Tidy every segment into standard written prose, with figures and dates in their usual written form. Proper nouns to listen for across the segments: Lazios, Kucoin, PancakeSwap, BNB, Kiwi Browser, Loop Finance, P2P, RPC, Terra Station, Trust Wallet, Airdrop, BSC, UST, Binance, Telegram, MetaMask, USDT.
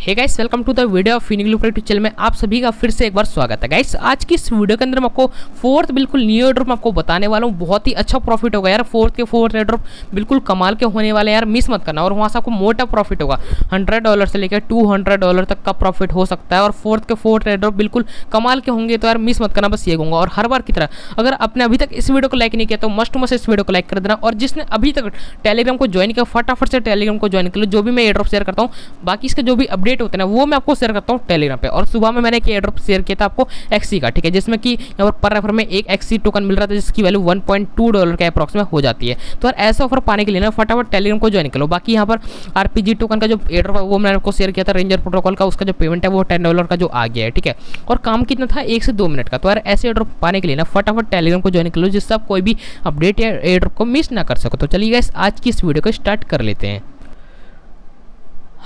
Hey guys, welcome to the video of Loop finance channel में आप सभी का फिर से एक बार स्वागत है। गाइस, आज की इस वीडियो के अंदर मैं आपको फोर्थ बिल्कुल न्यू एयरड्रॉप आपको बताने वाला हूँ। बहुत ही अच्छा प्रॉफिट होगा यार, फोर्थ एयरड्रॉप बिल्कुल कमाल के होने वाले यार, मिस मत करना। और वहाँ से आपको मोटा प्रॉफिट होगा, $100 से लेकर $200 तक का प्रॉफिट हो सकता है। और फोर्थ एयरड्रॉप बिल्कुल कमाल के होंगे, तो यार मिस मत करना, बस ये कहूँगा। और हर बार की तरह अगर आपने अभी तक इस वीडियो को लाइक नहीं किया तो मस्ट टू मस्ट इस वीडियो को लाइक कर देना। और जिसने अभी तक टेलीग्राम को ज्वाइन किया फटाफट से टेलीग्राम को ज्वाइन कर लो, जो भी मैं एयरड्रॉप शेयर करता हूँ, बाकी इसके जो भी अपडेट होते हैं वो मैं आपको शेयर करता हूँ टेलीग्राम पे। और सुबह में मैंने एक एयरड्रॉप शेयर किया था आपको एक्सी का, ठीक है, जिसमें कि यहाँ पर रेफर में एक एक्सी टोकन मिल रहा था जिसकी वैल्यू $1.2 के अप्रॉक्स में हो जाती है। तो यार ऐसा ऑफर पाने के लिए ना फटाफट टेलीग्राम को ज्वाइन कर लो। बाकी यहाँ पर आरपीजी टोकन का जो एयरड्रॉप है वो मैंने आपको शेयर किया था, रेंजर प्रोटोकॉल का, उसका जो पेमेंट है वो $10 का जो आ गया है, ठीक है। और काम कितना था, 1 से 2 मिनट का। तो यार ऐसे एयरड्रॉप पाने के लिए ना फटाफट टेलीग्राम को ज्वाइन कर लो, जिससे आप कोई भी अपडेट या एयरड्रॉप को मिस ना कर सको। तो चलिए गाइस, आज की इस वीडियो को स्टार्ट कर लेते हैं।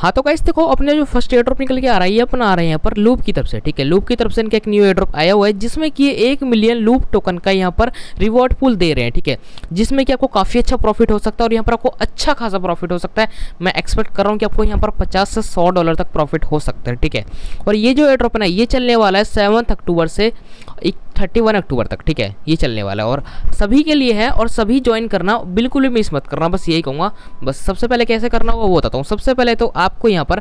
हाँ तो गाइस देखो, अपने जो फर्स्ट एयरड्रॉप निकल के आ रही है, अपना आ रहे हैं यहाँ पर लूप की तरफ से, ठीक है। लूप की तरफ से इनका एक न्यू एयरड्रॉप आया हुआ है जिसमें कि 1 मिलियन लूप टोकन का यहाँ पर रिवॉर्ड पूल दे रहे हैं, ठीक है, जिसमें कि आपको काफ़ी अच्छा प्रॉफिट हो सकता है। और यहाँ पर आपको अच्छा खासा प्रॉफिट हो सकता है। मैं एक्सपेक्ट कर रहा हूँ कि आपको यहाँ पर $50 से $100 तक प्रॉफिट हो सकता है, ठीक है। और ये जो एयरड्रॉप है ये चलने वाला है 7 अक्टूबर से 31 अक्टूबर तक, ठीक है, ये चलने वाला है। और सभी के लिए है और सभी ज्वाइन करना, बिल्कुल भी मिस मत करना, बस यही कहूँगा। बस सबसे पहले कैसे करना होगा वो बताता हूँ। सबसे पहले तो आपको यहाँ पर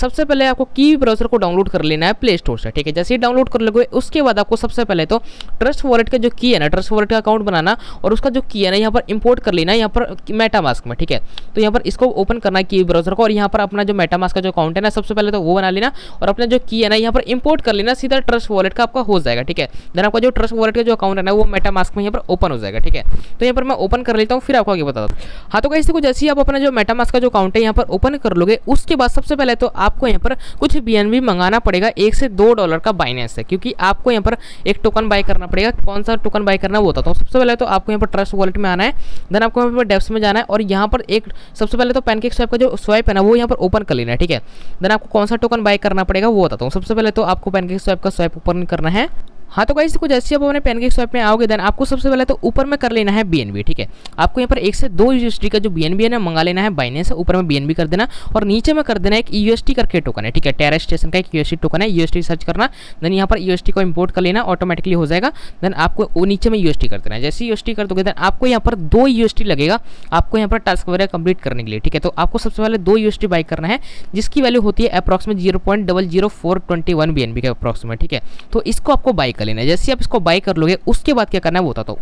सबसे पहले आपको कीवी ब्राउज़र को डाउनलोड कर लेना है प्ले स्टोर से, ठीक है। जैसे ही डाउनलोड कर लोगे उसके बाद आपको सबसे पहले तो ट्रस्ट वॉलेट का जो की है ना, ट्रस्ट वॉलेट का अकाउंट बनाना और उसका जो की है ना यहाँ पर इंपोर्ट कर लेना है यहाँ पर मेटामास्क में, ठीक है। तो यहाँ पर इसको ओपन करना है कीवी ब्राउज़र को, और यहाँ पर अपना जो मेटामास्क का जो अकाउंट है ना सबसे पहले तो वो बना लेना, और अपना जो की है ना यहाँ पर इंपोर्ट कर लेना, सीधा ट्रस्ट वॉलेट का आपका हो जाएगा, ठीक है। देन आपका जो ट्रस्ट वॉलेट का जो अकाउंट है ना वो मेटामास्क में यहाँ पर ओपन हो जाएगा, ठीक है। तो यहाँ पर मैं ओपन कर लेता हूँ, फिर आपको आगे बता दूँ। हाँ तो गाइस देखो, जैसे ही आप अपना जो मेटामास्क का जो अकाउंट है यहाँ पर ओपन कर लोगे उसके बाद सबसे पहले तो आपको यहाँ पर कुछ BNB मंगाना पड़ेगा, $1 से $2 का Binance है, क्योंकि आपको यहाँ पर एक टोकन बाय करना पड़ेगा। कौन सा टोकन बाय करना वो बताता हूँ। सबसे पहले तो आपको यहाँ पर ट्रस्ट वॉलेट में आना है, देन आपको यहाँ पर डेप्स में जाना है, और यहाँ पर एक सबसे पहले तो PancakeSwap का जो स्वाइप है ना वो यहाँ पर ओपन कर लेना है, ठीक है। देन आपको कौन सा टोकन बाय करना पड़ेगा वो बताता हूँ। सबसे पहले तो आपको PancakeSwap का स्वाइप ओपन करना है। हाँ तो गाइस देखो, जैसे आप अपने PancakeSwap में आओगे देन आपको सबसे पहले तो ऊपर में कर लेना है BNB, ठीक है। आपको यहाँ पर 1 से 2 USD का जो BNB है ना मंगा लेना है Binance से, ऊपर में BNB कर देना, और नीचे में कर देना एक UST करके टोकन है, ठीक है। टेरा स्टेशन का एक UST टोकन है, UST सर्च करना, देन यहाँ पर UST को इम्पोर्ट कर लेना, ऑटोमेटिकली हो जाएगा। देन आपको नीचे में UST कर देना है। जैसे UST कर दोगे देन आपको यहाँ पर 2 UST लगेगा आपको यहाँ पर टास्क वगैरह कंप्लीट करने के लिए, ठीक है। तो आपको सबसे पहले 2 UST बाई करना है, जिसकी वैल्यू होती है अप्रॉक्सीमेट 0.00421 BNB के अप्रॉक्सीमेट, ठीक है। तो इसको आपको बाई कर लेना है। जैसे आप इसको बाय कर लोगे उसके बाद क्या करना है वो बताता हूँ।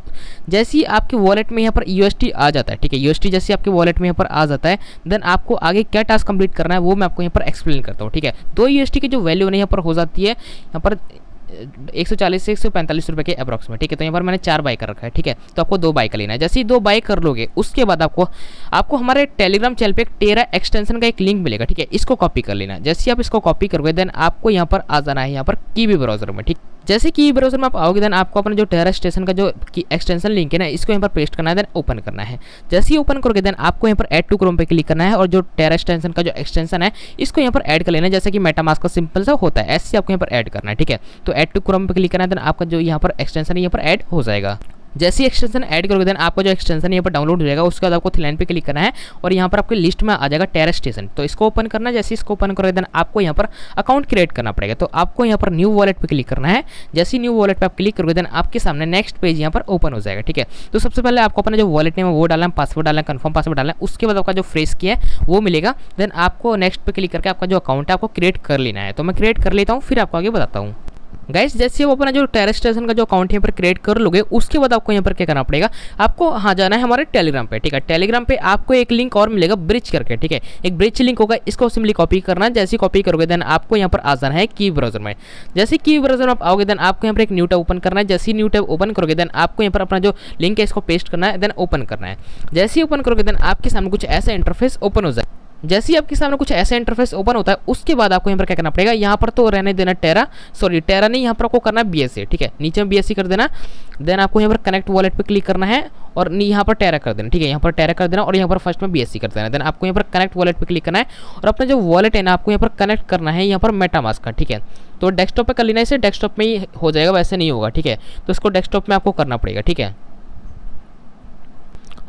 जैसे ही आपके वॉलेट में यहाँ पर UST आ जाता है, ठीक है, UST जैसे आपके वॉलेट में यहाँ पर आ जाता है देन आपको आगे क्या टास्क कंप्लीट करना है वो मैं आपको यहाँ पर एक्सप्लेन करता हूँ, ठीक है। 2 UST की जो वैल्यू यहाँ पर हो जाती है यहाँ पर 140 से 145 रुपये के अप्रॉक्सीमेट, ठीक है। तो यहाँ पर मैंने 4 बाई कर रखा है, ठीक है। तो आपको 2 बाई कर लेना है। जैसे ही 2 बाई कर लोगे उसके बाद आपको हमारे टेलीग्राम चैनल पे एक टेरा एक्सटेंशन का एक लिंक मिलेगा, ठीक है, इसको कॉपी कर लेना है। जैसे ही आप इसको कॉपी करोगे देन आपको यहाँ पर आ जाना है यहाँ पर कीवी ब्राउज़र में, ठीक। जैसे कीवी ब्राउज़र में आप आओगे देन आपको अपना जो टेरा स्टेशन का जो एक्सटेंशन लिंक है ना इसको यहाँ पर पेस्ट करना है, देन ओपन करना है। जैसे ही ओपन करोगे देन आपको यहाँ पर ऐड टू क्रोम पे क्लिक करना है, और जो टेरा एक्सटेंशन का जो एक्सटेंशन है इसको यहाँ पर ऐड कर लेना है। जैसे कि मेटामास्क का सिंपल सा होता है, ऐसे आपको यहाँ पर ऐड करना है, ठीक है। तो ऐड टू क्रोम पे क्लिक करना है, देन आपका जो यहाँ पर एक्सटेंशन है यहाँ पर ऐड हो जाएगा। जैसे ही एक्सटेंशन ऐड करोगे देन आपका जो एक्सटेंशन यहाँ पर डाउनलोड हो जाएगा। उसके बाद आपको थ्री लाइन पे क्लिक करना है, और यहाँ पर आपके लिस्ट में आ जाएगा टेरा स्टेशन, तो इसको ओपन करना है। जैसे इसको ओपन करोगे देन आपको यहाँ पर अकाउंट क्रिएट करना पड़ेगा, तो आपको यहाँ पर न्यू वॉलेट पे क्लिक करना है। जैसे ही न्यू वॉलेट पे आप क्लिक करोगे देन आपके सामने नेक्स्ट पेज यहाँ पर ओपन हो जाएगा, ठीक है। तो सबसे पहले आपको अपना जो वॉलेट है वो डालना है, पासवर्ड डालना है, कन्फर्म पासवर्ड डालना है। उसके बाद आपका जो फ्रेश की है वो मिलेगा, देन आपको नेक्स्ट पे क्लिक करके आपका जो अकाउंट है आपको क्रिएट कर लेना है। तो मैं क्रिएट कर लेता हूँ, फिर आपको आगे बताता हूँ। गाइस जैसे आप अपना जो टेरा स्टेशन का जो अकाउंट यहाँ पर क्रिएट कर लोगे उसके बाद आपको यहाँ पर क्या करना पड़ेगा, आपको हाँ जाना है हमारे टेलीग्राम पे, ठीक है। टेलीग्राम पे आपको एक लिंक और मिलेगा ब्रिज करके, ठीक है, एक ब्रिज लिंक होगा, इसको सिंपली कॉपी करना है। जैसे ही कॉपी करोगे देन आपको यहाँ पर आ जाना है कीवी ब्राउज़र में। जैसे कीवी ब्राउज़र में आप आओगे देन आपको यहाँ पर एक न्यू टैब ओपन करना है। जैसे ही न्यू टैब ओपन करोगे देन आपको यहाँ पर अपना जो लिंक है इसको पेस्ट करना है, देन ओपन करना है। जैसे ही ओपन करोगे देन आपके सामने कुछ ऐसा इंटरफेस ओपन हो जाएगा। जैसे ही आपके सामने कुछ ऐसा इंटरफेस ओपन होता है उसके बाद आपको यहाँ पर क्या करना पड़ेगा, यहाँ पर तो रहने देना टेरा नहीं, यहाँ पर आपको करना BSC, ठीक है, नीचे में BSC कर देना। देन आपको यहाँ पर कनेक्ट वॉलेट पे क्लिक करना है, और यहाँ पर टेरा कर देना, ठीक है, यहाँ पर टेरा कर देना, और यहाँ पर फर्स्ट में BSC कर देना। देन आपको यहाँ पर कनेक्ट वॉलेट पे क्लिक करना है, और अपना जो वॉलेट है ना आपको यहाँ पर कनेक्ट करना है यहाँ पर मेटामास्क का, ठीक है। तो डेस्कटॉप पे कर लेना, इसे डेस्कटॉप में ही हो जाएगा, वैसे नहीं होगा, ठीक है। तो इसको डेस्कटॉप में आपको करना पड़ेगा, ठीक है।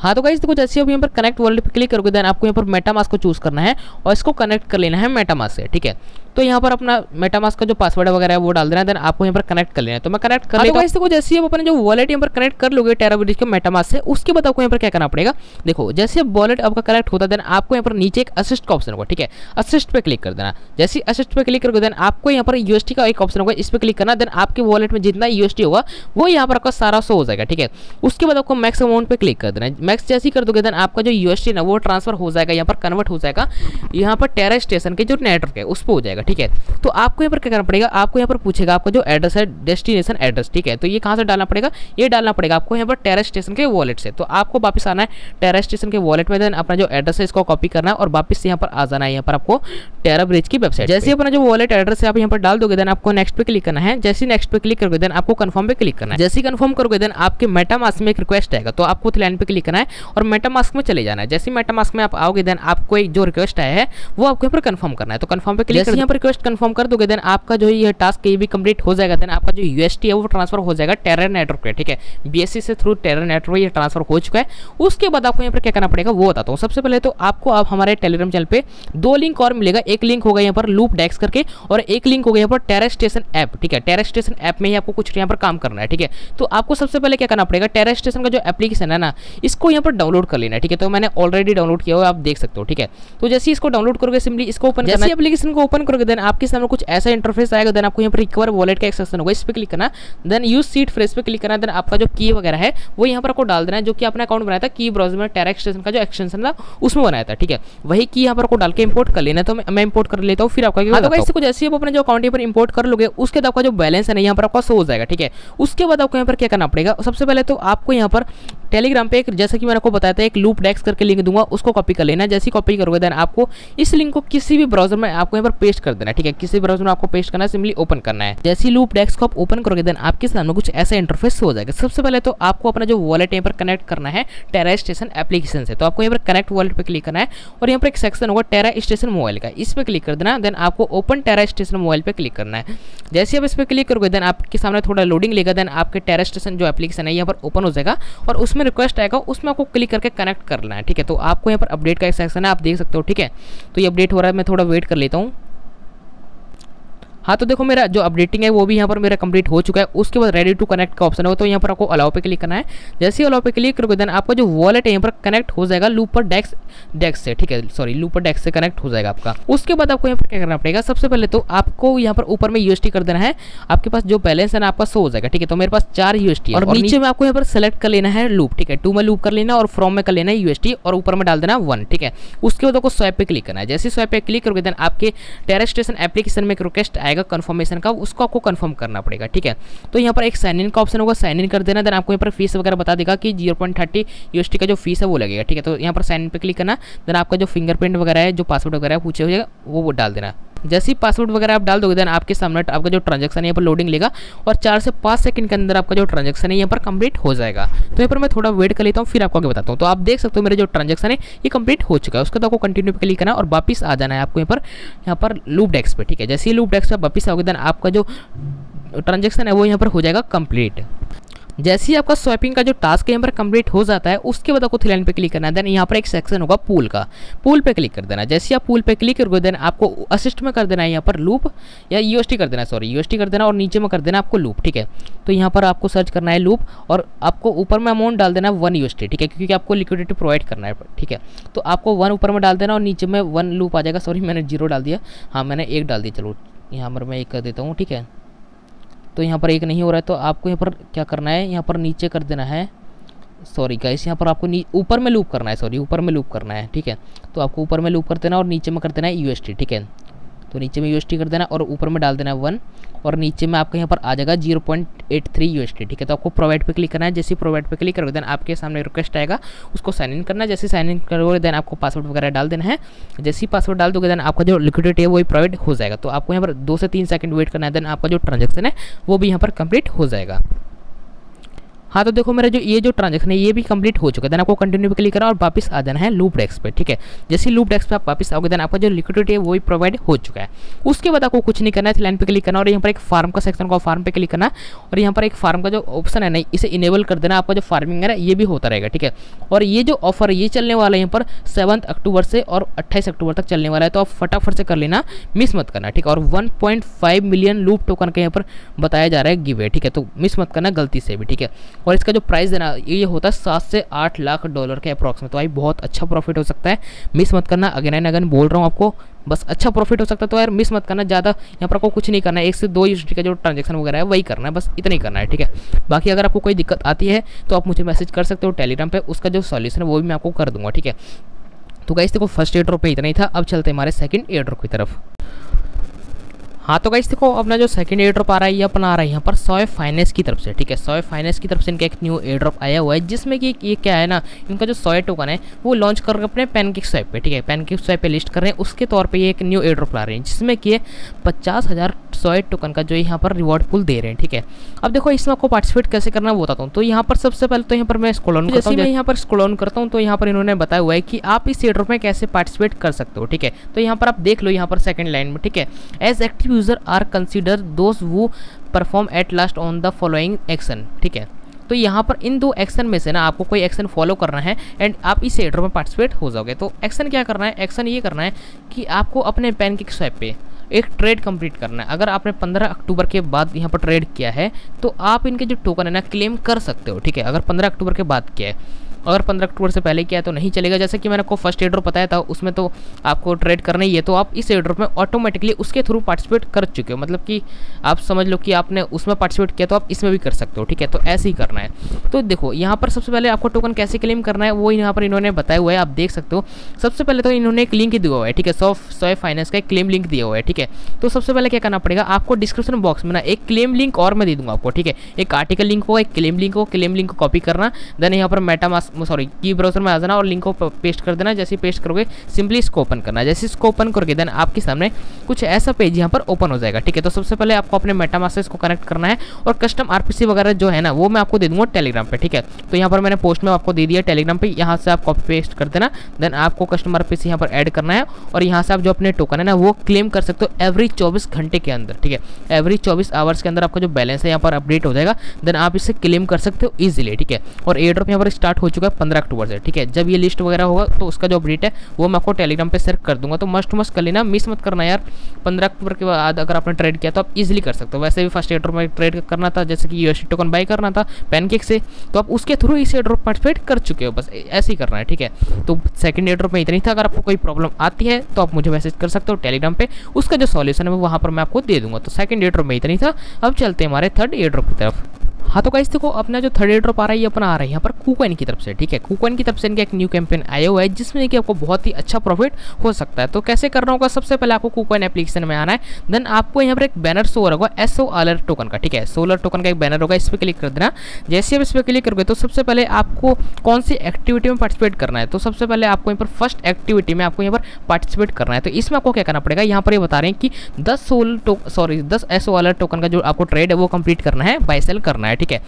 हाँ तो गाइस कुछ ऐसी, अब यहाँ पर कनेक्ट वॉलेट पे क्लिक करोगे, देन आपको यहाँ पर मेटामास्क को चूज़ करना है और इसको कनेक्ट कर लेना है मेटामास्क से। ठीक है, तो यहाँ पर अपना मेटामास्क का जो पासवर्ड वगैरह है वो डाल देना है, देन आपको यहाँ पर कनेक्ट कर लेना है। तो मैं कनेक्ट कर लेता हूँ। तो कुछ ऐसी आप अपने जो वॉलेट यहाँ पर कनेक्ट कर लोगे टेरा के मेटामास्क से, उसके बाद आपको यहाँ पर क्या करना पड़ेगा, देखो जैसे वॉलेट आपका कनेक्ट होता है देन आपको यहाँ पर नीचे एक असिस्ट का ऑप्शन होगा। ठीक है, असिस्ट पे क्लिक कर देना। जैसे असिस्ट पे क्लिक करोगे देन आपको यहाँ पर यूएसटी का एक ऑप्शन होगा, इस पर क्लिक करना, देन आपके वॉलेट में जितना यूएसटी होगा वो यहाँ पर आपका सारा शो हो जाएगा। ठीक है, उसके बाद आपको मैक्स अमाउंट पे क्लिक कर देना है। मैक्स जैसे ही कर दोगे देन आपका जो यूएसटी ना वो ट्रांसफर हो जाएगा, यहाँ पर कन्वर्ट हो जाएगा यहाँ पर टेरा स्टेशन के जो नेटवर्क है उस पर हो जाएगा। ठीक है, तो आपको यहाँ पर क्या करना पड़ेगा, आपको यहाँ पर पूछेगा आपका जो एड्रेस है, डेस्टिनेशन एड्रेस। ठीक है, तो ये कहाँ से डालना पड़ेगा, ये डालना पड़ेगा आपको यहाँ पर टेरा स्टेशन के वॉलेट से। तो आपको वापस आना है टेरा स्टेशन के वॉलेट में, देन अपना जो एड्रेस है इसको कॉपी करना है और वापस यहाँ पर आ जाना है यहाँ पर आपको टेरा ब्रिज की वेबसाइट। जैसे अपना जो वॉलेट एड्रेस है आप यहाँ पर डाल दोगे देन आपको नेक्स्ट पे क्लिक करना है। जैसे नेक्स्ट पे क्लिक करोगे देन आपको कन्फर्म पे क्लिक करना है। जैसे कन्फर्म करोगे देन आपके मेटामास्क में एक रिक्वेस्ट आएगा, तो आपको लाइन पे क्लिक करना है और मेटामास्क में चले जाना है। जैसे मेटामास्क में आप आओगे देन आपको एक जो रिक्वेस्ट आया है वो आपको यहाँ पर कन्फर्म करना है। तो कन्फर्म पे क्लिक, यहाँ पर रिक्वेस्ट कन्फर्म कर दोगे देन आपका जो ये टास्क ये भी कंप्लीट हो जाएगा, देन आपका जो यूएसटी है वो ट्रांसफर हो जाएगा टेरा नेटवर्क पे। ठीक है, बीएससी से थ्रू टेरा नेटवर्क ये ट्रांसफर हो चुका है। उसके बाद आपको यहाँ पर क्या करना पड़ेगा वो बताता हूँ। सबसे पहले तो आपको आप हमारे टेलीग्राम चैनल पे दो लिंक और मिलेगा, एक लिंक होगा यहाँ पर लूप डेक्स करके और एक लिंक होगा यहाँ पर टेरा स्टेशन ऐप। ठीक है, टेरा स्टेशन ऐप में ही आपको कुछ यहाँ पर काम करना है। ठीक है, तो आपको सबसे पहले क्या करना पड़ेगा, टेरा स्टेशन का जो एप्लीकेशन है ना इसको यहाँ पर डाउनलोड कर लेना है। ठीक है, तो मैंने ऑलरेडी डाउनलोड किया हुआ आप देख सकते हो। ठीक है, तो जैसे इसको डाउनलोड करोगे सिंपली इसको ओपन करना है। एप्लीकेशन को ओपन करोगे देन आपके सामने कुछ ऐसा इंटरफेस आएगा, देन आपको यहाँ पर रिकवर वॉलेट का एक सेक्शन होगा, इस पर क्लिक करना, देन यूज सीट फ्रेश पे क्लिक करना, देन आपका जो की वगैरह है वो यहाँ पर आपको डाल देना है, जो कि आपने अकाउंट बनाया था की ब्राउजर में टेरा स्टेशन का जो एक्सटेंशन था उसमें बनाया था। ठीक है, वही की यहाँ पर आपको डाल के इंपोर्ट कर लेना। तो मैं इंपोर्ट कर लेता हूँ फिर आपका कुछ ऐसे अपने जो अकाउंट पर इंपोर्ट कर लोगे, उसके बाद आपका जो बैलेंस है ना यहाँ पर आपका शो हो जाएगा। ठीक है, उसके बाद आपको यहाँ पर क्या करना पड़ेगा, सबसे पहले तो आपको यहाँ पर टेलीग्राम पे एक जैसा कि मैंने आपको बताया था एक लूप डेक्स करके लिंक दूंगा, उसको कॉपी कर लेना। जैसे ही कॉपी करोगे देन आपको इस लिंक को किसी भी ब्राउजर में आपको यहाँ पर पेस्ट कर देना। ठीक है, किसी ब्राउजर में आपको पेस्ट करना है, सिंपली ओपन करना है। जैसे ही लूप डेक्स को आप ओपन करोगे देन आपके सामने कुछ ऐसा इंटरफेस हो जाएगा। सबसे पहले तो आपको अपना जो वॉलेट यहाँ पर कनेक्ट करना है टेरा स्टेशन एप्लीकेशन से, तो आपको यहाँ पर कनेक्ट वॉलेट पर क्लिक करना है और यहाँ पर एक सेक्शन होगा टेरा स्टेशन मोबाइल का, इस पर क्लिक कर देना, देन आपको ओपन टेरा स्टेशन मोबाइल पर क्लिक करना है। जैसे आप इस पर क्लिक करोगे देन आपके सामने थोड़ा लोडिंग लेगा, देन आपके टेरा स्टेशन जो एप्लीकेशन है यहाँ पर ओपन हो जाएगा और उसमें रिक्वेस्ट आएगा, उसमें आपको क्लिक करके कनेक्ट करना है। ठीक है, तो आपको यहाँ पर अपडेट का एक सेक्शन है आप देख सकते हो। ठीक है, तो ये अपडेट हो रहा है, मैं थोड़ा वेट कर लेता हूँ। हाँ तो देखो मेरा जो अपडेटिंग है वो भी यहाँ पर मेरा कंप्लीट हो चुका है। उसके बाद रेडी टू कनेक्ट का ऑप्शन है, तो यहाँ पर आपको अलाउ पे क्लिक करना है। जैसे ही अलाउ पे क्लिक करोगे देन आपका जो वॉलेट है यहाँ पर कनेक्ट हो जाएगा लूपर डेक्स से। ठीक है, सॉरी लूपर डेक्स से कनेक्ट हो जाएगा आपका। उसके बाद आपको यहाँ पर क्या करना पड़ेगा, सबसे पहले तो आपको यहाँ पर ऊपर में यूएसटी कर देना है, आपके पास जो बैलेंस है ना आपका शो हो जाएगा। ठीक है, तो मेरे पास 4 यूएसटी और नीचे में आपको यहाँ पर सेलेक्ट कर लेना है लूप। ठीक है, टू में लूप कर लेना और फ्रॉम में कर लेना है यूएसटी और ऊपर में डाल देना 1। ठीक है, उसके बाद आपको स्वाइप पे क्लिक करना है। जैसे स्वाइप पे क्लिक करोगे देन आपके टेरा स्टेशन एप्लीकेशन में एक रिक्वेस्ट आएगा कंफर्मेशन का, उसको आपको कंफर्म करना पड़ेगा। ठीक है, तो यहाँ पर एक साइन इन का ऑप्शन होगा, साइन इन कर देना, देन आपको यहाँ पर फीस वगैरह बता देगा कि 0.30 यूएसटी का जो फीस है वो लगेगा। ठीक है, तो यहाँ पर साइन इन पे क्लिक करना, देन आपका जो फिंगरप्रिंट वगैरह है जो पासवर्ड वगैरह पूछे हुए वो डाल देना। जैसे ही पासवर्ड वगैरह आप डाल दोगे देन आपके सामने आपका जो ट्रांजेक्शन है यहाँ पर लोडिंग लेगा और 4 से 5 सेकंड के अंदर आपका जो ट्रांजेक्शन है यहाँ पर कंप्लीट हो जाएगा। तो यहाँ पर मैं थोड़ा वेट कर लेता हूँ फिर आपको आगे बताता हूँ। तो आप देख सकते हो मेरे जो ट्रांजेक्शन है ये कंप्लीट हो चुका है। उसके बाद आपको कंटिन्यू पे क्लिक करना और वापस आ जाना है आपको यहाँ पर लूप डेस्क पर। ठीक है, जैसे ही लूप डेस्क पर वापस आओगे देन आपका जो ट्रांजेक्शन है वो यहाँ पर हो जाएगा कंप्लीट। जैसे ही आपका स्वाइपिंग का जो टास्क है यहाँ पर कंप्लीट हो जाता है उसके बाद आपको थ्री लाइन पे क्लिक करना है, देन यहाँ पर एक सेक्शन होगा पूल का, पूल पे क्लिक कर देना। जैसे आप पूल पे क्लिक करोगे देन आपको असिस्ट में कर देना है यहाँ पर लूप या यूएसटी कर देना, सॉरी यूएसटी कर देना और नीचे में कर देना आपको लूप। ठीक है, तो यहाँ पर आपको सर्च करना है लूप और आपको ऊपर में अमाउंट डाल देना 1 यूएसटी। ठीक है, क्योंकि आपको लिक्विडिटी प्रोवाइड करना है। ठीक है, तो आपको 1 ऊपर में डाल देना और नीचे में 1 लूप आ जाएगा। सॉरी मैंने 0 डाल दिया, हाँ मैंने 1 डाल दिया, चलो यहाँ पर मैं 1 कर देता हूँ। ठीक है, तो यहाँ पर 1 नहीं हो रहा है तो आपको यहाँ पर क्या करना है, यहाँ पर नीचे कर देना है, सॉरी गाइस यहाँ पर आपको ऊपर में लूप करना है, सॉरी ऊपर में लूप करना है। ठीक है, तो आपको ऊपर में लूप कर देना और नीचे में कर देना है यूएसटी। ठीक है, तो नीचे में यूएसटी कर देना और ऊपर में डाल देना है 1 और नीचे में आपका यहाँ पर आ जाएगा 0.83 यूएसटी। ठीक है, तो आपको प्रोवाइड पे क्लिक करना है। जैसे प्रोवाइड पे क्लिक करोगे देन आपके सामने रिक्वेस्ट आएगा, उसको साइन इन करना है। जैसे साइन इन करोगे देन आपको पासवर्ड वगैरह डाल देना है। जैसे ही पासवर्ड डाल दोगे देन आपका जो लिक्विडिटी है वही प्रोवाइड हो जाएगा। तो आपको यहाँ पर 2 से 3 सेकंड वेट करना है, देन आपका जो ट्रांजेक्शन है वो भी यहाँ पर कंप्लीट हो जाएगा। हाँ तो देखो मेरा जो ये जो ट्रांजेक्शन है ये भी कंप्लीट हो चुका है। देन आपको कंटिन्यू पे क्लिक करना और वापस आ जाना है लूप डेस्क पे, ठीक है। जैसे लूप डेस्क पे आप वापस आओगे देन आपका जो लिक्विडिटी है वो भी प्रोवाइड हो चुका है। उसके बाद आपको कुछ नहीं करना है, लाइन पे क्लिक करना और यहाँ पर एक फार्म का सेक्शन को फार्म पे क्लिक करना और यहाँ पर एक फार्म का जो ऑप्शन है ना इसे इनेबल कर देना, आपका जो फार्मिंग है ना ये भी होता रहेगा, ठीक है। और ये जो ऑफर ये चलने वाला है यहाँ पर 7 अक्टूबर से और 28 अक्टूबर तक चलने वाला है, तो आप फटाफट से कर लेना, मिस मत करना, ठीक है। और 1.5 मिलियन लूप टोकन का यहाँ पर बताया जा रहा है गिव है, ठीक है, तो मिस मत करना गलती से भी, ठीक है। और इसका जो प्राइस देना ये होता है $7 से 8 लाख के अप्रॉक्सीमेट, तो भाई बहुत अच्छा प्रॉफिट हो सकता है, मिस मत करना। अगेन एंड अगेन बोल रहा हूँ आपको, बस अच्छा प्रॉफिट हो सकता है, तो यार मिस मत करना ज़्यादा। यहाँ पर आपको कुछ नहीं करना है, 1 से 2 यूनिट का जो ट्रांजेक्शन वगैरह है वही करना है, बस इतना ही करना है, ठीक है। बाकी अगर आपको कोई दिक्कत आती है तो आप मुझे मैसेज कर सकते हो टेलीग्राम पर, उसका जो सॉल्यूशन है वो भी मैं आपको कर दूँगा, ठीक है। तो गाइस देखो फर्स्ट एयर ड्रॉप पे इतना ही था, अब चलते हैं हमारे सेकंड एयर ड्रॉप की तरफ। हाँ तो गाइस देखो अपना जो सेकंड एयर ड्रॉप आ रहा है ये अपना आ रहा है यहाँ पर सोय फाइनेंस की तरफ से, ठीक है। सोय फाइनेंस की तरफ से इनका एक न्यू एयर ड्रॉप आया हुआ है जिसमें कि ये क्या है ना इनका जो सोय टोकन है वो लॉन्च करके अपने पैनकेकस्वैप पे, ठीक है, पैनकेकस्वैप पे लिस्ट कर रहे हैं, उसके तौर पे ये एक न्यू एयर ड्रॉप ला रहे हैं जिसमें कि 50,000 सोय टोकन का जो यहाँ पर रिवॉर्ड पुल दे रहे हैं, ठीक है। अब देखो इसमें आपको पार्टिसिपेट कैसे करना वो बताता हूँ। तो यहाँ पर सबसे पहले तो यहाँ पर मैं स्क्रॉल डाउन करता हूँ, जैसे यहाँ पर स्क्रॉल डाउन करता हूँ तो यहाँ पर इन्होंने बताया हुआ है कि आप इस एयर ड्रॉप में कैसे पार्टिसिपेट कर सकते हो, ठीक है। तो यहाँ पर आप देख लो यहाँ पर सेकंड लाइन में, ठीक है, as active user are consider those who perform at last on the following action, ठीक है। तो यहाँ पर इन दो एक्शन में से ना आपको कोई एक्शन फॉलो करना है एंड आप इस एयर ड्रॉप में पार्टिसिपेट हो जाओगे। तो एक्शन क्या करना है, एक्शन ये करना है कि आपको अपने पैनकेकस्वैप पे एक ट्रेड कंप्लीट करना है। अगर आपने 15 अक्टूबर के बाद यहाँ पर ट्रेड किया है तो आप इनके जो टोकन है ना क्लेम कर सकते हो, ठीक है। अगर 15 अक्टूबर के बाद किया है, अगर 15 अक्टूबर से पहले किया है तो नहीं चलेगा। जैसे कि मैंने आपको फर्स्ट एयर ड्रॉप बताया था उसमें तो आपको ट्रेड करना ही है, तो आप इस एयर ड्रॉप में ऑटोमेटिकली उसके थ्रू पार्टिसिपेट कर चुके हो, मतलब कि आप समझ लो कि आपने उसमें पार्टिसिपेट किया तो आप इसमें भी कर सकते हो, ठीक है। तो ऐसे ही करना है। तो देखो यहाँ पर सबसे पहले आपको टोकन कैसे क्लेम करना है वो यहाँ पर इन्होंने बताया हुआ है, आप देख सकते हो। सबसे पहले तो इन्होंने एक लिंक दिया हुआ है, ठीक है, सोय फाइनेंस का एक क्लेम लिंक दिया हुआ है, ठीक है। तो सबसे पहले क्या करना पड़ेगा, आपको डिस्क्रिप्शन बॉक्स में ना एक क्लेम लिंक और मैं दे दूँगा आपको, ठीक है। एक आर्टिकल लिंक हो, एक क्लेम लिंक को कॉपी करना, देन यहाँ पर MetaMask सॉरी की ब्राउजर में आ जाना और लिंक को पेस्ट कर देना। जैसे पेस्ट करोगे सिंपली इसको ओपन करना, जैसे इसको ओपन करके देन आपके सामने कुछ ऐसा पेज यहाँ पर ओपन हो जाएगा, ठीक है। तो सबसे पहले आपको अपने MetaMask से इसको कनेक्ट करना है और कस्टम RPC वगैरह जो है ना वो मैं आपको दे दूँगा टेलीग्राम पे, ठीक है। तो यहाँ पर मैंने पोस्ट में आपको दे दिया टेलीग्राम पे, यहाँ से आप कॉपी पेस्ट कर देना, देन आपको कस्टम RPC यहाँ पर ऐड करना है और यहाँ से आप जो अपने टोकन है ना वो क्लेम कर सकते हो एवरी 24 घंटे के अंदर, ठीक है। एवरी 24 आवर्स के अंदर आपका जो बैलेंस है यहाँ पर अपडेट हो जाएगा, देन आप इसे क्लेम कर सकते हो ईजिली, ठीक है। और एयर ड्रॉप यहाँ पर स्टार्ट हो चुका है 15 अक्टूबर से, ठीक है। जब ये लिस्ट वगैरह होगा तो उसका जो अपडेट है वो मैं आपको टेलीग्राम पे शेयर कर दूंगा, तो मस्ट कर लेना, मिस मत करना यार। 15 अक्टूबर के बाद अगर आपने ट्रेड किया तो आप इजीली कर सकते हो। वैसे भी फर्स्ट एयर ड्रॉप में ट्रेड करना था, जैसे कि USD टोकन बाय करना था पैनकेक से, तो आप उसके थ्रू इस एयर ड्रॉप पार्टिसिपेट कर चुके हो, बस ऐसे ही करना है, ठीक है। तो सेकंड एयर ड्रॉप में इतना ही था। अगर आपको कोई प्रॉब्लम आती है तो आप मुझे मैसेज कर सकते हो टेलीग्राम पे, उसका जो सॉल्यूशन है वहाँ पर मैं आपको दे दूंगा। तो सेकंड एयर ड्रॉप में इतना ही था, अब चलते हैं हमारे थर्ड एयर ड्रॉप की तरफ। हाँ तो गाइस देखो अपना जो थर्ड एयर ड्रॉप आ रहा है ये अपना आ रहा है यहाँ पर कुकॉइन की तरफ से, ठीक है। कुकॉइन की तरफ से इनका एक न्यू कैंपेन आया हुआ है जिसमें कि आपको बहुत ही अच्छा प्रॉफिट हो सकता है। तो कैसे करना होगा, सबसे पहले आपको कुकॉइन एप्लीकेशन में आना है, देन आपको यहाँ पर एक बैनर शो होगा SOLAR टोकन का, ठीक है। सोलर टोकन का एक बैनर होगा, इस पर क्लिक कर देना। जैसे आप इस पर क्लिक करोगे तो सबसे पहले आपको कौन सी एक्टिविटी में पार्टिसिपेट करना है, तो सबसे पहले आपको यहाँ पर फर्स्ट एक्टिविटी में आपको यहाँ पर पार्टिसिपेट करना है। तो इसमें आपको क्या करना पड़ेगा, यहाँ पर ये बता रहे हैं कि 10 SOLAR टोकन का जो आपको ट्रेड है वो कंप्लीट करना है, बाय सेल करना है, ठीक है।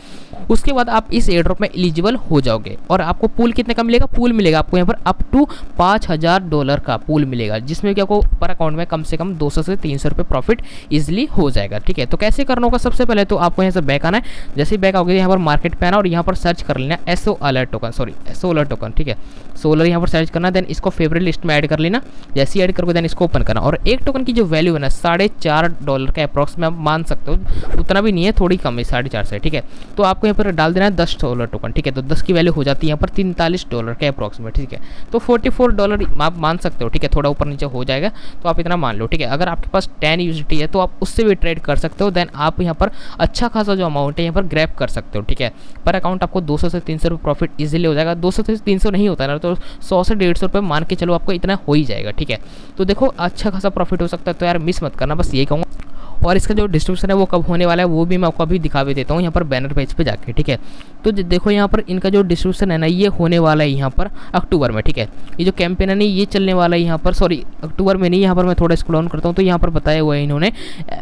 उसके बाद आप इस एयर ड्रॉप में एलिजिबल हो जाओगे और आपको पूल कितने का मिलेगा, पूल मिलेगा आपको यहाँ पर अप टू $5,000 का पूल मिलेगा, जिसमें कि आपको पर अकाउंट में कम से कम 200 से 300 रुपये प्रॉफिट इजीली हो जाएगा, ठीक है। तो कैसे करना होगा, सबसे पहले तो आपको यहाँ से बैक आना है, जैसे ही बैक आओगे यहाँ पर मार्केट पे आना और यहाँ पर सर्च कर लेना SOLAR टोकन, ठीक है। सोलर यहाँ पर सर्च करना, देन इसको फेवरेट लिस्ट में ऐड कर लेना, जैसे ही ऐड करोगे देन इसको ओपन करना और एक टोकन की जो वैल्यू है ना $4.5 का अप्रॉक्स में आप मान सकते हो, उतना भी नहीं है, थोड़ी कम है 4.5 से, ठीक है। तो आपको यहाँ पर डाल देना है 10 SOLAR टोकन, ठीक है। तो 10 की वैल्यू हो जाती है यहाँ पर $43 के अप्रॉक्सीमेट, ठीक है। तो $44 आप मान सकते हो, ठीक है, थोड़ा ऊपर नीचे हो जाएगा तो आप इतना मान लो, ठीक है। अगर आपके पास 10 USDT है तो आप उससे भी ट्रेड कर सकते हो, देन आप यहाँ पर अच्छा खासा जो अमाउंट है यहाँ पर ग्रैब कर सकते हो, ठीक है। पर अकाउंट आपको 200 से 300 रुपये प्रॉफिट ईजिली हो जाएगा, 200 से 300 नहीं होता ना, तो 100 से 150 रुपये मान के चलो आपको इतना हो ही जाएगा, ठीक है। तो देखो अच्छा खासा प्रॉफिट हो सकता है, तो यार मिस मत करना, बस यही कहूँगा। और इसका जो डिस्ट्रीब्यूशन है वो कब होने वाला है वो भी मैं आपको अभी दिखा भी देता हूँ यहाँ पर बैनर पेज पे जाके, ठीक है। तो देखो यहाँ पर इनका जो डिस्ट्रीब्यूशन है ना ये होने वाला है यहाँ पर अक्टूबर में, ठीक है। ये जो कैंपेन है ना ये चलने वाला है यहाँ पर, सॉरी अक्टूबर में नहीं, यहाँ पर मैं थोड़ा स्क्रॉल डाउन करता हूँ तो यहाँ पर बताया हुआ है इन्होंने,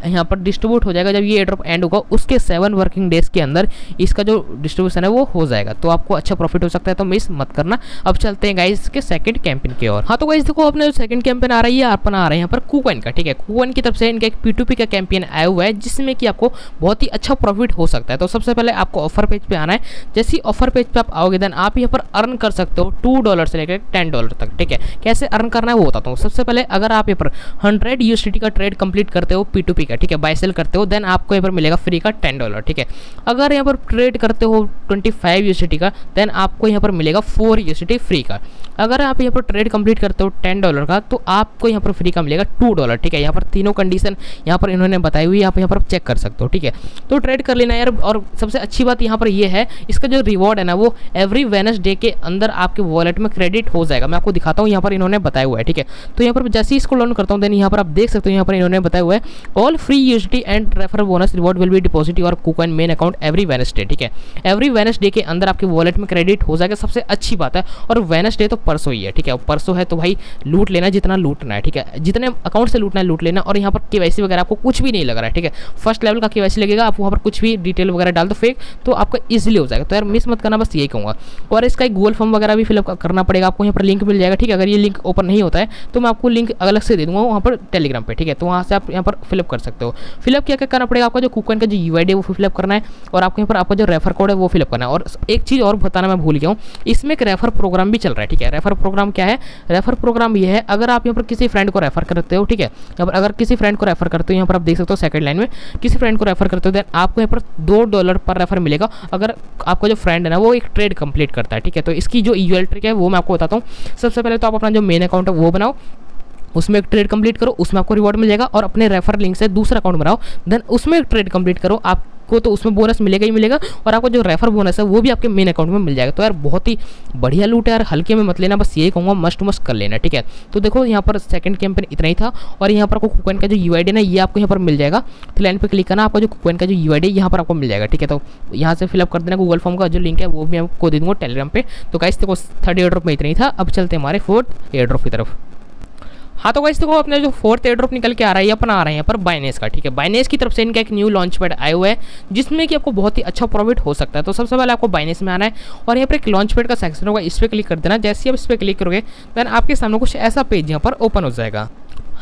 यहाँ पर डिस्ट्रीब्यूट हो जाएगा जब ये एयरड्रॉप एंड होगा उसके 7 वर्किंग डेज के अंदर इसका जो डिस्ट्रीब्यूशन है वो हो जाएगा, तो आपको अच्छा प्रॉफिट हो सकता है, तो मिस मत करना। अब चलते हैं गाइस के सेकंड कैंपेन की ओर। हाँ तो गाइस देखो अपने जो सेकंड कैंपेन आ रही है अपन आ रहा है यहाँ पर कुकॉइन का, ठीक है। कुकॉइन की तरफ से इनका एक P2P का कैंपेन आया हुआ है जिसमें कि आपको बहुत ही अच्छा प्रॉफिट हो सकता है। तो सबसे पहले आपको ऑफर पेज पे आना है, जैसे ही ऑफर पेज पे आप आओगे देन आप यहाँ पर अर्न कर सकते हो $2 से लेकर $10 तक, ठीक है। कैसे अर्न करना है वो बताता हूँ। सबसे पहले अगर आप यहाँ पर 100 USDT का ट्रेड कंप्लीट करते हो P2P का, ठीक है, बाय सेल करते हो देन आपको यहाँ पर मिलेगा फ्री का $10, ठीक है। अगर यहाँ पर ट्रेड करते हो 25 USDT का देन आपको यहाँ पर मिलेगा 4 USDT फ्री का। अगर आप यहाँ पर ट्रेड कंप्लीट करते हो $10 का तो आपको यहाँ पर फ्री का मिलेगा $2, ठीक है। यहाँ पर तीनों कंडीशन यहाँ पर इन्होंने बताई हुई है, आप यहाँ पर चेक कर सकते हो, ठीक है। तो ट्रेड कर लेना यार। और सबसे अच्छी बात यहाँ पर ये है इसका जो रिवॉर्ड है ना वो एवरी वेडनेसडे के अंदर आपके वॉलेट में क्रेडिट हो जाएगा। मैं आपको दिखाता हूँ, यहाँ पर इन्होंने बताया हुआ है, ठीक है। तो यहाँ पर जैसे ही स्क्रॉल डाउन करता हूँ देन यहाँ पर आप देख सकते हो, यहाँ पर इन्होंने बताया हुआ है all free USD and refer bonus reward will be deposit your KuCoin main account every Wednesday, ठीक है। एवरी वेडनेसडे के अंदर आपके वॉलेट में क्रेडिट हो जाएगा, सबसे अच्छी बात है। और वेडनेसडे तो परसों ही है, ठीक है। परसों है तो भाई लूट लेना जितना लूटना है, ठीक है, जितने अकाउंट से लूटना है लूट लेना। और यहाँ पर केवाईसी वगैरह आपको कुछ भी नहीं लग रहा है, ठीक है। फर्स्ट लेवल का केवाईसी लगेगा, आप वहाँ पर कुछ भी डिटेल वगैरह डाल दो फेक तो आपका इजीली हो जाएगा। तो यार मिस मत करना, बस यही कहूँगा। और इसका एक गूगल फॉर्म वगैरह भी फिलअप करना पड़ेगा, आपको यहाँ पर लिंक मिल जाएगा, ठीक है। अगर ये लिंक ओपन नहीं होता है तो मैं आपको लिंक अलग से दे दूँगा वहाँ पर टेलीग्राम पर, ठीक है। तो वहाँ से आप यहाँ पर फिलअप कर सकते हो। फिलअप क्या क्या करना पड़ेगा, आपका जो कुकॉइन का जो यूआईडी है वो फिलअप करना है और आपको यहाँ पर आपका जो रेफर कोड है वो फिलअप करना है। और एक चीज़ और बताना मैं भूल गया हूँ, इसमें एक रेफर प्रोग्राम भी चल रहा है, ठीक है। रेफर प्रोग्राम क्या है, रेफर प्रोग्राम ये है अगर आप यहाँ पर किसी फ्रेंड को रेफर करते हो, ठीक है। यहाँ पर अगर किसी फ्रेंड को रेफर करते हो, यहाँ पर आप देख सकते हो सेकंड लाइन में किसी फ्रेंड को रेफर करते हो देन आपको यहाँ पर $2 पर रेफर मिलेगा अगर आपका जो फ्रेंड है ना वो एक ट्रेड कंप्लीट करता है, ठीक है। तो इसकी जो यूएल ट्रिक है वो मैं आपको बताता हूँ। सबसे पहले तो आप अपना जो मेन अकाउंट है वो बनाओ, उसमें एक ट्रेड कंप्लीट करो, उसमें आपको रिवॉर्ड मिल जाएगा। और अपने रेफर लिंक से दूसरा अकाउंट बनाओ देन उसमें एक ट्रेड कंप्लीट करो, आप को तो उसमें बोनस मिलेगा ही मिलेगा। और आपको जो रेफर बोनस है वो भी आपके मेन अकाउंट में मिल जाएगा। तो यार बहुत ही बढ़िया लूट है यार, हल्के में मत लेना, बस यही कहूँगा, मस्ट कर लेना, ठीक है। तो देखो यहाँ पर सेकंड कैंपेन इतना ही था। और यहाँ पर आपको कुकॉइन का जो यूआईडी ना ये आपको यहाँ पर मिल जाएगा, तो लाइन पर क्लिक करना, आपका जो कुकॉइन का जो यूआईडी यहाँ पर आपको मिल जाएगा, ठीक है। तो यहाँ से फिलअप कर देना, गूगल फॉर्म का जो लिंक है वो भी आपको दे दूँगा टेलीग्राम पर। तो गाइस देखो थर्ड एयरड्रॉप में इतना ही था। अब चलते हैं हमारे फोर्थ एयरड्रॉप की तरफ। हाँ तो गाइस देखो अपने जो फोर्थ एयरड्रॉप निकल के आ रहा है अपन आ रहे हैं यहाँ पर बाइनेंस का, ठीक है। बाइनेंस की तरफ से इनका एक न्यू लॉन्च पैड आया हुआ है जिसमें कि आपको बहुत ही अच्छा प्रॉफिट हो सकता है। तो सबसे पहले आपको बाइनेंस में आना है और यहाँ पर एक लॉन्च पैड का सेक्शन होगा, इस पर क्लिक कर देना। जैसे ही आप इस पर क्लिक करोगे देन आपके सामने कुछ ऐसा पेज यहाँ पर ओपन हो जाएगा।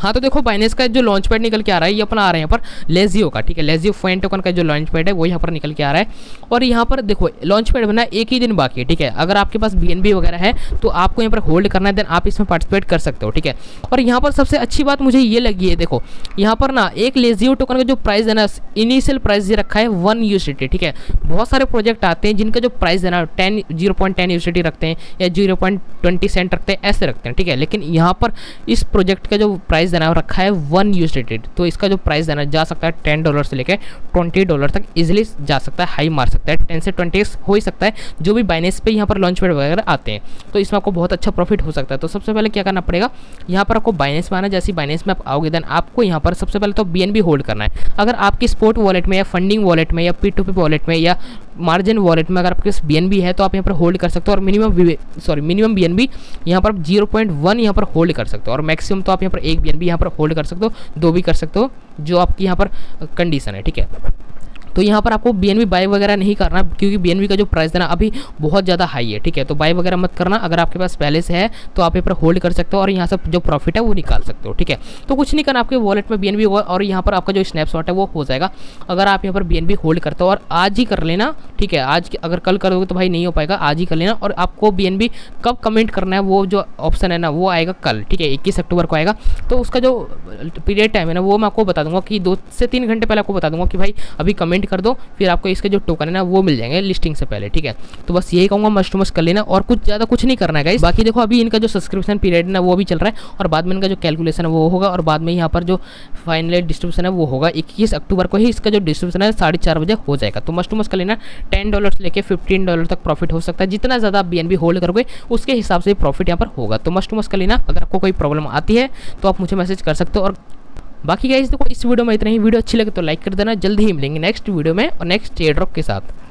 हाँ तो देखो बाइनेंस का जो लॉन्च पैड निकल के आ रहा है ये अपना आ रहा है यहाँ पर लेजियो का, ठीक है। लेजियो फॉइन टोकन का जो लॉन्च पैड है वो यहाँ पर निकल के आ रहा है। और यहाँ पर देखो लॉन्च पैड बना एक ही दिन बाकी है, ठीक है। अगर आपके पास BNB वगैरह है तो आपको यहाँ पर होल्ड करना है, देन आप इसमें पार्टिसिपेट कर सकते हो, ठीक है। और यहाँ पर सबसे अच्छी बात मुझे ये लगी है, देखो यहाँ पर ना एक लेजियो टोकन का जो प्राइस है ना इनिशियल प्राइस ये रखा है 1 USDT, ठीक है। बहुत सारे प्रोजेक्ट आते हैं जिनका जो प्राइस है ना 0.10 USDT रखते हैं या 0.20 सेंट रखते हैं, ऐसे रखते हैं, ठीक है। लेकिन यहाँ पर इस प्रोजेक्ट का जो प्राइस देना रखा है 1 USDT, तो इसका जो प्राइस देना जा सकता है $10 से लेकर $20 तक इजिली जा सकता है, हाई मार सकता है, 10 से 20 हो ही सकता है जो भी बाइनेंस पे यहाँ पर लॉन्च पैड वगैरह आते हैं। तो इसमें आपको बहुत अच्छा प्रॉफिट हो सकता है। तो सबसे पहले क्या करना पड़ेगा, यहाँ पर आपको बाइनेंस में आना। जैसे बाइनेंस में आप आओगे देन आपको यहाँ पर सबसे पहले तो BNB होल्ड करना है। अगर आपकी स्पोर्ट वॉलेट में या फंडिंग वॉलेट में या P2P वॉलेट में या मार्जिन वॉलेट में अगर आपके पास BNB है तो आप यहाँ पर होल्ड कर सकते हो। और मिनिमम BNB यहाँ पर 0.1 यहाँ पर होल्ड कर सकते हो। और मैक्सिमम तो आप यहाँ पर 1 BNB यहाँ पर होल्ड कर सकते हो, 2 भी कर सकते हो, जो आपकी यहाँ पर कंडीशन है, ठीक है। तो यहाँ पर आपको BNB बाय वगैरह नहीं करना क्योंकि BNB का जो प्राइस है ना अभी बहुत ज़्यादा हाई है, ठीक है। तो बाय वगैरह मत करना, अगर आपके पास पहले से है तो आप यहाँ पर होल्ड कर सकते हो और यहाँ से जो प्रॉफिट है वो निकाल सकते हो, ठीक है। तो कुछ नहीं करना, आपके वॉलेट में BNB होगा और यहाँ पर आपका जो स्नैपशॉट है वो हो जाएगा। अगर आप यहाँ पर BNB होल्ड करते हो और आज ही कर लेना, ठीक है। आज अगर कल करोगे तो भाई नहीं हो पाएगा, आज ही कर लेना। और आपको BNB कब कमेंट करना है वो जो ऑप्शन है ना वो आएगा कल, ठीक है, 21 अक्टूबर को आएगा। तो उसका जो पीरियड टाइम है ना वो मैं आपको बता दूंगा कि 2 से 3 घंटे पहले आपको बता दूंगा कि भाई अभी कमेंट कर दो, फिर आपको इसके जो टोकन है ना वो मिल जाएंगे लिस्टिंग से पहले, ठीक है। तो बस यही कहूँगा, मस्ट टू मस्ट कर लेना और कुछ ज़्यादा कुछ नहीं करना है गाइस। बाकी देखो अभी इनका जो सब्सक्रिप्शन पीरियड ना वो भी चल रहा है और बाद में इनका जो कैलकुलेशन है वो होगा और बाद में यहाँ पर जो फाइनल डिस्ट्रीब्यूशन है वो होगा 21 अक्टूबर को ही। इसका जो डिस्ट्रीब्यूशन है 4:30 बजे हो जाएगा। तो मस्ट टू मस्ट कर लेना, $10 से लेकर $15 तक प्रॉफिट हो सकता है। जितना ज़्यादा BNB होल्ड करोगे उसके हिसाब से प्रॉफिट यहाँ पर होगा। तो मस्ट टू मस्ट कर लेना। अगर आपको कोई प्रॉब्लम आती है तो आप मुझे मैसेज कर सकते हो। और बाकी गाइस देखो इस वीडियो में इतना ही। वीडियो अच्छी लगे तो लाइक कर देना, जल्दी ही मिलेंगे नेक्स्ट वीडियो में और नेक्स्ट एयर ड्रॉप के साथ।